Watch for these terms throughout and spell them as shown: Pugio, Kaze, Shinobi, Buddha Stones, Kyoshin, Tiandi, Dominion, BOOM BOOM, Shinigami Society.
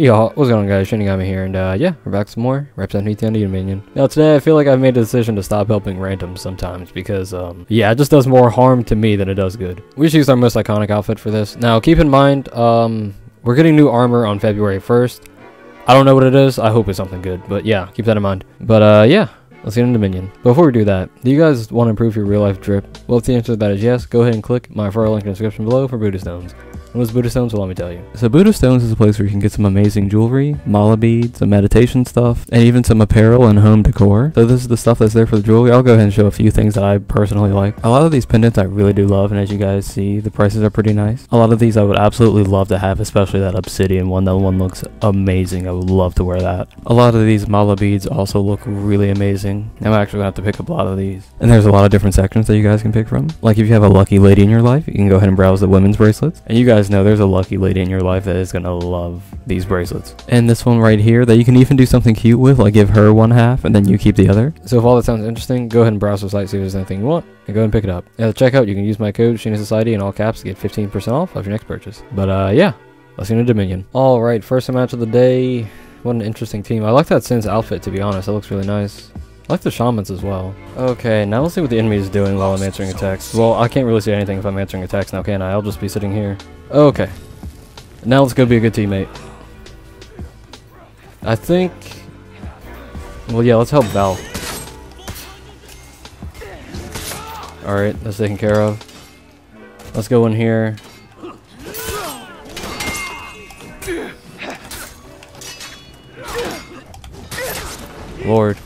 Yo, what's going on guys, Shinigami here, and yeah, we're back with some more, representing Tiandi and Dominion. Now today I feel like I've made the decision to stop helping randoms sometimes, because yeah, it just does more harm to me than it does good. We just used our most iconic outfit for this. Now keep in mind, we're getting new armor on February 1st. I don't know what it is, I hope it's something good, but yeah, keep that in mind. But yeah, let's get into Dominion. Before we do that, do you guys want to improve your real life drip? Well, if the answer to that is yes, go ahead and click my referral link in the description below for Buddha Stones. What is Buddha Stones? Well, let me tell you. So Buddha Stones is a place where you can get some amazing jewelry, mala beads, some meditation stuff, and even some apparel and home decor. So this is the stuff that's there for the jewelry. I'll go ahead and show a few things that I personally like. A lot of these pendants I really do love, and as you guys see, the prices are pretty nice. A lot of these I would absolutely love to have, especially that obsidian one. That one looks amazing. I would love to wear that. A lot of these mala beads also look really amazing. I'm actually gonna have to pick up a lot of these. And there's a lot of different sections that you guys can pick from. Like if you have a lucky lady in your life, you can go ahead and browse the women's bracelets. And you guys know there's a lucky lady in your life that is gonna love these bracelets, and this one right here that you can even do something cute with, like give her one half and then you keep the other. So if all that sounds interesting, go ahead and browse the site, see if there's anything you want, and go ahead and pick it up. At the checkout you can use my code Shinigami Society in all caps to get 15% off of your next purchase. But yeah, let's get into Dominion. All right, first match of the day. What an interesting team. I like that Sin's outfit, to be honest. It looks really nice. I like the shamans as well. Okay, now let's see what the enemy is doing while I'm answering attacks. Well, I can't really see anything if I'm answering attacks now, can I? I'll just be sitting here. Okay. Now let's go be a good teammate. I think... well, yeah, let's help Val. Alright, that's taken care of. Let's go in here. Lord.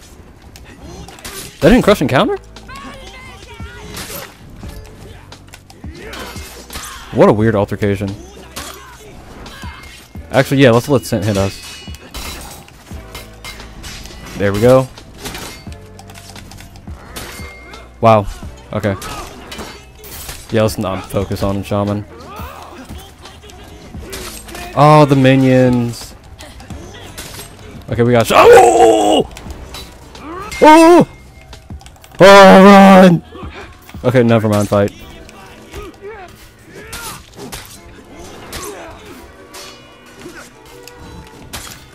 That didn't crush and counter? What a weird altercation. Actually, yeah, let's let Sin hit us. There we go. Wow. Okay. Yeah, let's not focus on Shaman. Oh, the minions. Okay, we got Shaman. Oh! Oh! Oh, run! Okay, never mind, fight.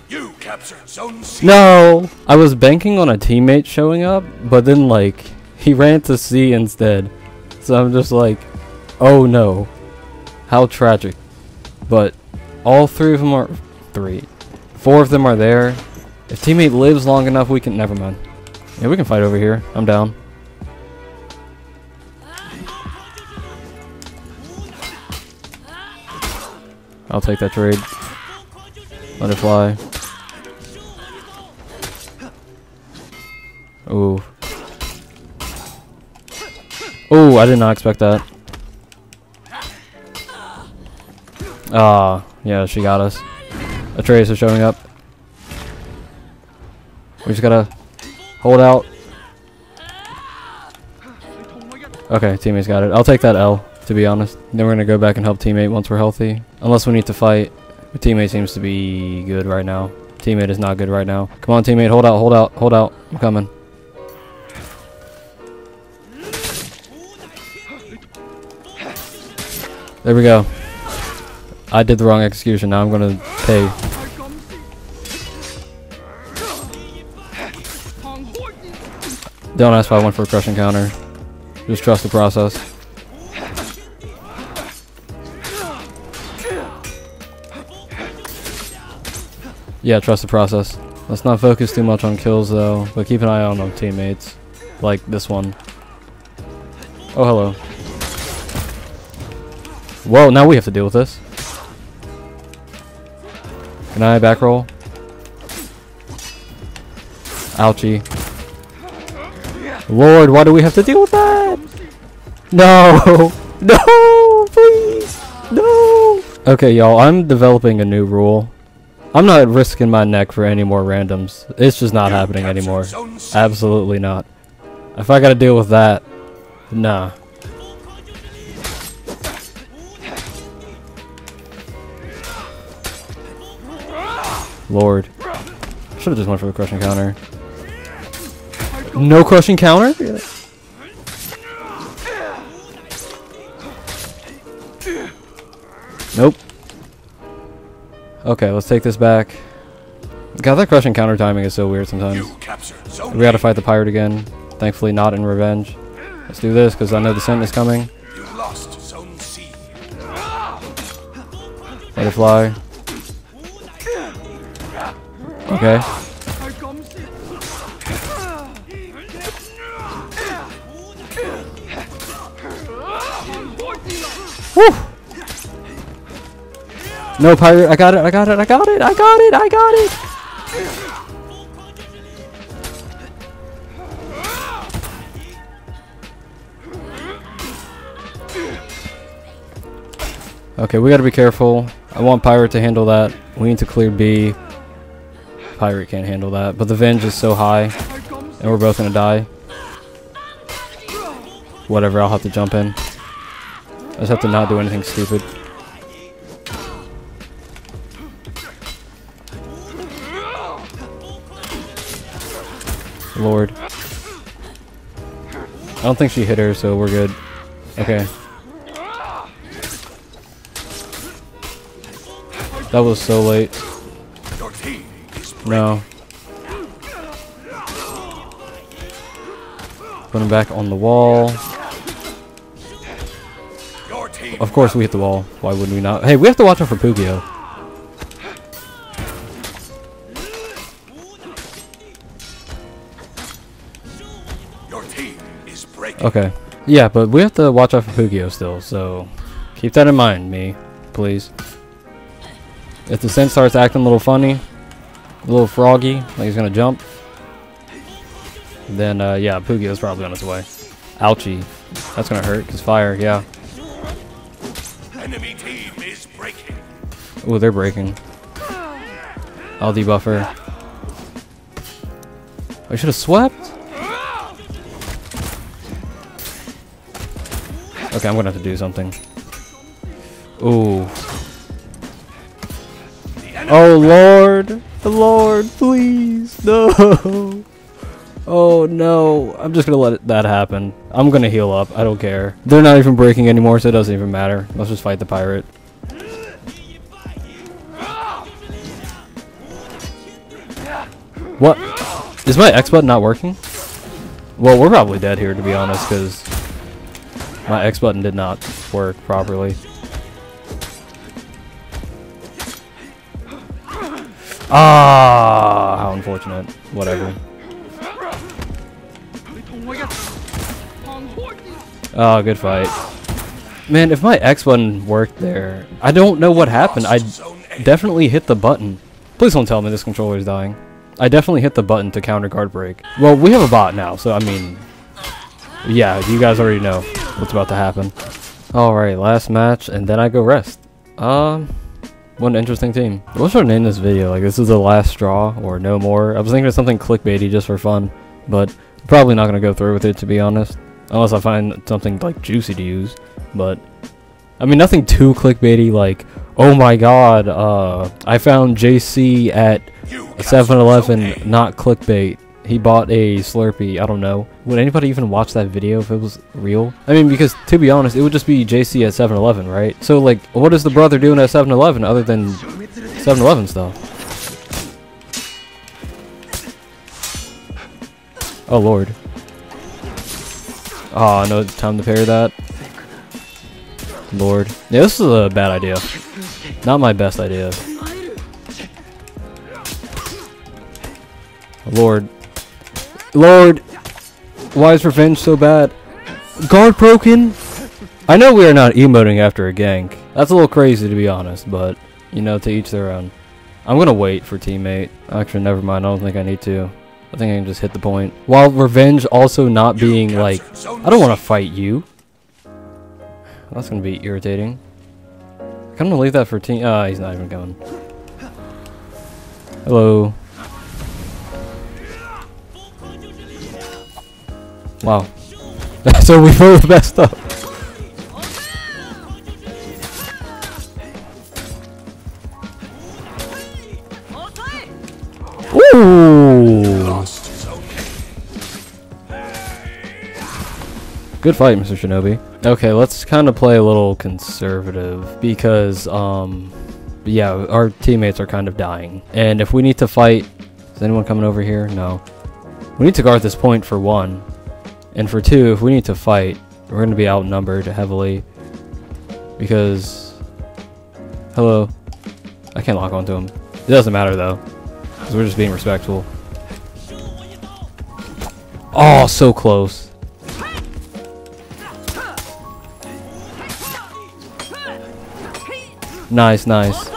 You captured zone C. No! I was banking on a teammate showing up, but then, like, he ran to C instead. So I'm just like, oh no. How tragic. But all three of them are... Four of them are there. If teammate lives long enough, we can... never mind. Yeah, we can fight over here. I'm down. I'll take that trade. Let it fly. Ooh. Ooh, I did not expect that. Ah, yeah, she got us. Atreus is showing up. We just gotta... hold out. Okay, teammate's got it. I'll take that L, to be honest. Then we're going to go back and help teammate once we're healthy. Unless we need to fight. But teammate seems to be good right now. Teammate is not good right now. Come on, teammate. Hold out, hold out, hold out. I'm coming. There we go. I did the wrong execution. Now I'm going to pay. Don't ask why I went for a crushing counter. Just trust the process. Yeah, trust the process. Let's not focus too much on kills though, but keep an eye on them teammates. Like this one. Oh, hello. Whoa, now we have to deal with this. Can I back roll? Ouchie. Lord, why do we have to deal with that? No! No! Please! No! Okay, y'all, I'm developing a new rule. I'm not risking my neck for any more randoms. It's just not happening anymore. Absolutely not. If I gotta deal with that, nah. Lord. Should've just went for the crushing counter. No crushing counter? Yeah. Nope. Okay, let's take this back. God, that crushing counter timing is so weird sometimes. We gotta fight the pirate again. Thankfully not in revenge. Let's do this, because I know the scent is coming. Let it fly. Okay. Woo! No, pirate, I got it, I got it, I got it, I got it, I got it! Okay, we gotta be careful. I want pirate to handle that. We need to clear B. Pirate can't handle that, but the Venge is so high, and we're both gonna die. Whatever, I'll have to jump in. I just have to not do anything stupid. Lord. I don't think she hit her, so we're good. Okay. That was so late. No. Put him back on the wall. Of course we hit the wall. Why wouldn't we not? Hey, we have to watch out for Pugio. Okay. Yeah, but we have to watch out for Pugio still, so keep that in mind, me, please. If the scent starts acting a little funny, a little froggy, like he's gonna jump, then yeah, Pugio's probably on his way. Ouchie. That's gonna hurt, because fire, yeah. Enemy team is breaking. Ooh, they're breaking. I'll debuff her. I should have swept? Okay, I'm gonna have to do something. Ooh. Oh Lord! The Lord, please! No! Oh no. I'm just gonna let that happen. I'm gonna heal up. I don't care. They're not even breaking anymore, so it doesn't even matter. Let's just fight the pirate. What? Is my X button not working? Well, we're probably dead here, to be honest, because my X button did not work properly. Ah, how unfortunate. Whatever. Oh, good fight. Man, if my X button worked there, I don't know what happened. I definitely hit the button. Please don't tell me this controller's dying. I definitely hit the button to counter guard break. Well, we have a bot now, so I mean, yeah, you guys already know what's about to happen. Alright, last match, and then I go rest. What an interesting team. What should I name this video? Like, this is the last straw, or no more. I was thinking of something clickbaity just for fun, but I'm probably not gonna go through with it, to be honest. Unless I find something, like, juicy to use, but... I mean, nothing too clickbaity, like, oh my god, I found JC at 7-Eleven, not clickbait. He bought a Slurpee, I don't know. Would anybody even watch that video if it was real? I mean, because to be honest, it would just be JC at 7-Eleven, right? So like, what is the brother doing at 7-Eleven other than 7-Eleven stuff? Oh lord. Ah, no time to parry that. Lord. Yeah, this is a bad idea. Not my best idea. Lord. Lord, why is revenge so bad? Guard broken? I know we are not emoting after a gank. That's a little crazy to be honest, but you know, to each their own. I'm gonna wait for teammate. Actually, never mind. I don't think I need to. I think I can just hit the point. While revenge also not being like, I don't want to fight you. That's gonna be irritating. I'm gonna leave that for team. Ah, he's not even coming. Hello. Wow. So we both messed up. Ooh. Good fight, Mr. Shinobi. Okay, let's kind of play a little conservative because yeah, our teammates are kind of dying. And if we need to fight... Is anyone coming over here? No. We need to guard this point for one. And for two, if we need to fight, we're going to be outnumbered heavily. Because... Hello. I can't lock onto him. It doesn't matter though. Because we're just being respectful. Oh, so close. Nice, nice.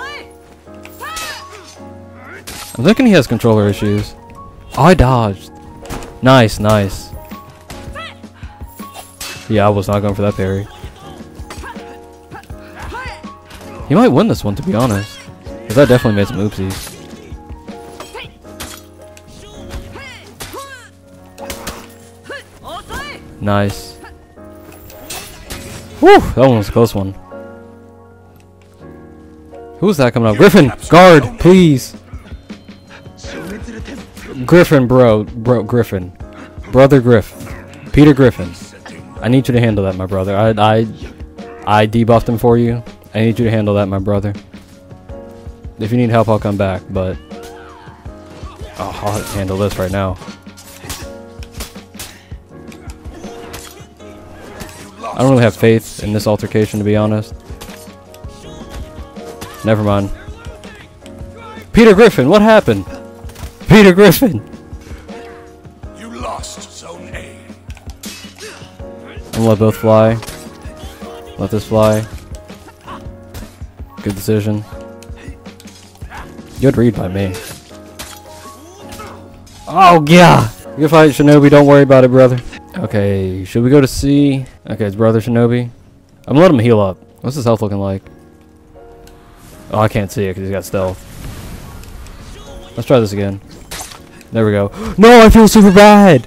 I'm thinking he has controller issues. Oh, I dodged. Nice, nice. Yeah, I was not going for that parry. He might win this one, to be honest. Because I definitely made some oopsies. Nice. Whew, that one was a close one. Who's that coming up? Griffin! Guard! Please! Griffin, bro. Bro, Griffin. Brother Griff. Peter Griffin. I need you to handle that, my brother. I debuffed him for you. I need you to handle that, my brother. If you need help, I'll come back, but... Oh, I'll handle this right now. I don't really have faith in this altercation, to be honest. Never mind. Peter Griffin, what happened? Peter Griffin! You lost zone A. I'm gonna let both fly. Let this fly. Good decision. Good read by me. Oh, yeah! Good fight, Shinobi. Don't worry about it, brother. Okay, should we go to C? Okay, it's brother Shinobi. I'm gonna let him heal up. What's his health looking like? Oh, I can't see it because he's got stealth. Let's try this again. There we go. No, I feel super bad!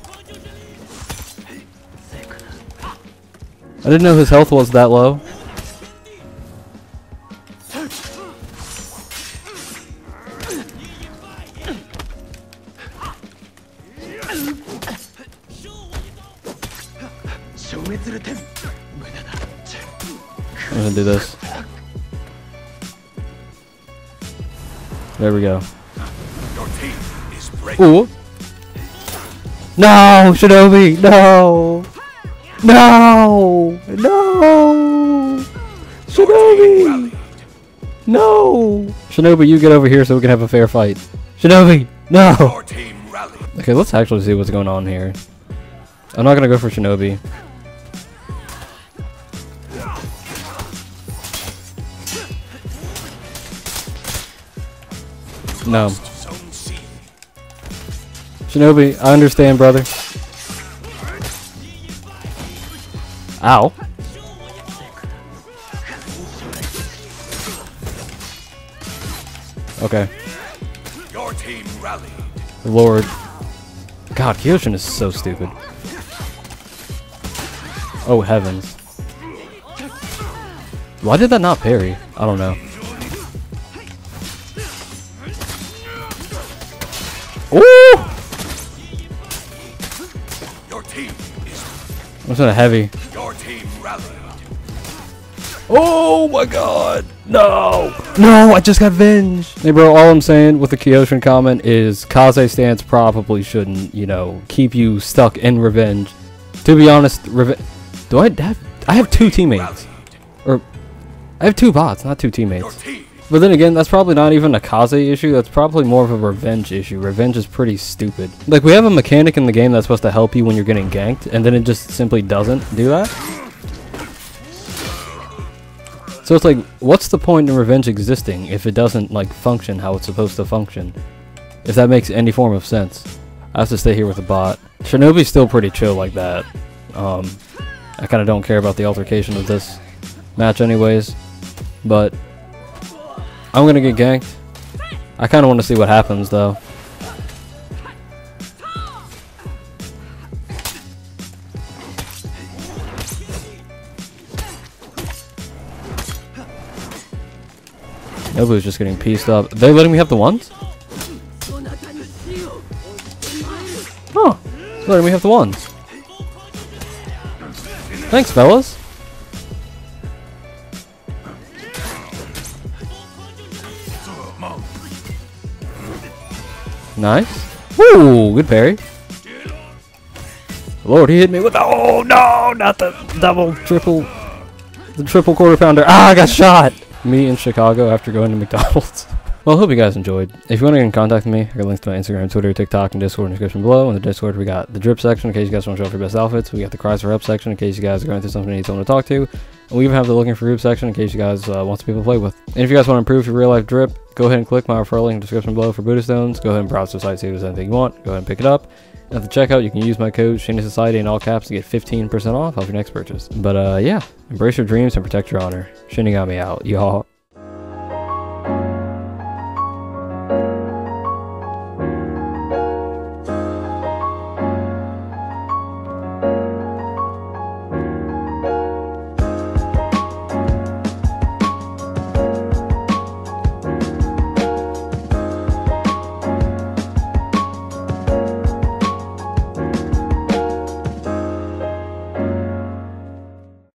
I didn't know his health was that low. I'm gonna do this. There we go. Ooh. No, Shinobi, no, no, no, Shinobi, no, Shinobi, you get over here so we can have a fair fight. Shinobi, no. Okay, let's actually see what's going on here. I'm not gonna go for Shinobi. No. Shinobi, I understand, brother. Ow. Okay. Your team rallied. Lord. God, Kyoshin is so stupid. Oh, heavens. Why did that not parry? I don't know. Ooh! I'm sort of heavy. Oh my god! No! No! I just got venged! Hey bro, all I'm saying with the Kyoshin comment is Kaze stance probably shouldn't, you know, keep you stuck in revenge. To be honest, do I have... I have two teammates. Or... I have two bots, not two teammates. But then again, that's probably not even a Kaze issue, that's probably more of a revenge issue. Revenge is pretty stupid. Like, we have a mechanic in the game that's supposed to help you when you're getting ganked, and then it just simply doesn't do that. So it's like, what's the point in revenge existing if it doesn't, like, function how it's supposed to function? If that makes any form of sense. I have to stay here with a bot. Shinobi's still pretty chill like that. I kind of don't care about the altercation of this match anyways, but... I'm gonna get ganked. I kinda wanna see what happens though. Nobody's just getting pieced up. Are they letting me have the ones? Huh. Letting me have the ones. Thanks, fellas. Nice. Ooh, good parry. Lord, he hit me with, oh no, not the double, triple, the triple quarter pounder. Ah, I got shot. Me in Chicago after going to McDonald's. Well, I hope you guys enjoyed. If you want to get in contact with me, I got links to my Instagram, Twitter, TikTok, and Discord in the description below. In the Discord, we got the drip section in case you guys want to show off your best outfits. We got the cries for help section in case you guys are going through something you need someone to talk to. And we even have the looking for group section in case you guys want some people to play with. And if you guys want to improve your real life drip, go ahead and click my referral link in the description below for Buddha Stones. Go ahead and browse the site, see if there's anything you want. Go ahead and pick it up. At the checkout, you can use my code Shinigami Society in all caps to get 15% off your next purchase. But yeah, embrace your dreams and protect your honor. Shinigami out, y'all.